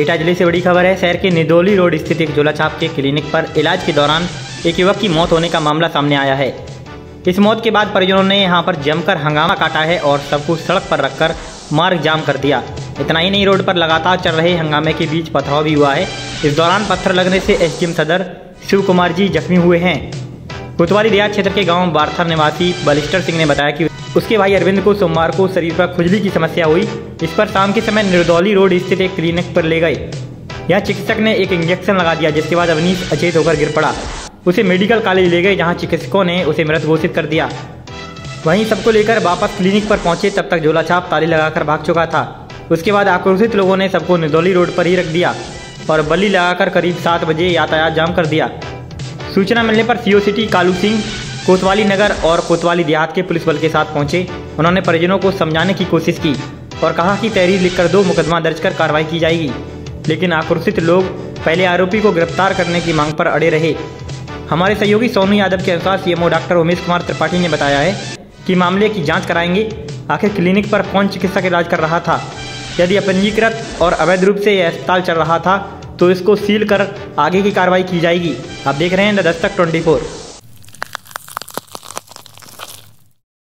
एटा जिले से बड़ी खबर है। शहर के निदोली रोड स्थित एक झोला छाप के क्लिनिक पर इलाज के दौरान एक युवक की मौत होने का मामला सामने आया है। इस मौत के बाद परिजनों ने यहां पर जमकर हंगामा काटा है और सबको सड़क पर रखकर मार्ग जाम कर दिया। इतना ही नहीं, रोड पर लगातार चल रहे हंगामे के बीच पथराव भी हुआ है। इस दौरान पत्थर लगने से SDM सदर शिव कुमार जी जख्मी हुए हैं। कोतवाली देहात क्षेत्र के गाँव बारथर निवासी बलिष्टर सिंह ने बताया कि उसके भाई अरविंद को सोमवार को शरीर पर खुजली की समस्या हुई। इस पर शाम के समय निदोली रोड स्थित एक क्लिनिक पर ले गए। यहाँ चिकित्सक ने एक इंजेक्शन लगा दिया, जिसके बाद अवनीश अचेत होकर गिर पड़ा। उसे मेडिकल कॉलेज ले गए, जहाँ चिकित्सकों ने उसे मृत घोषित कर दिया। वहीं सबको लेकर वापस क्लिनिक पर पहुंचे, तब तक झोला छाप ताली लगाकर भाग चुका था। उसके बाद आक्रोशित लोगों ने सबको निदोली रोड पर ही रख दिया और बल्ली लगाकर करीब 7 बजे यातायात जाम कर दिया। सूचना मिलने पर सीओ सिटी, कालू सिंह, कोतवाली नगर और कोतवाली देहात के पुलिस बल के साथ पहुंचे। उन्होंने परिजनों को समझाने की कोशिश की और कहा कि तहरीर लिखकर दो, मुकदमा दर्ज कर कार्रवाई की जाएगी। लेकिन आक्रोशित लोग पहले आरोपी को गिरफ्तार करने की मांग पर अड़े रहे। हमारे सहयोगी सोनू यादव के अनुसार CMO डॉक्टर उमेश कुमार त्रिपाठी ने बताया है कि मामले की जाँच कराएंगे। आखिर क्लिनिक पर कौन चिकित्सक इलाज कर रहा था? यदि अपंजीकृत और अवैध रूप से यह अस्पताल चल रहा था तो इसको सील कर आगे की कार्रवाई की जाएगी। आप देख रहे हैं द दस्तक 24।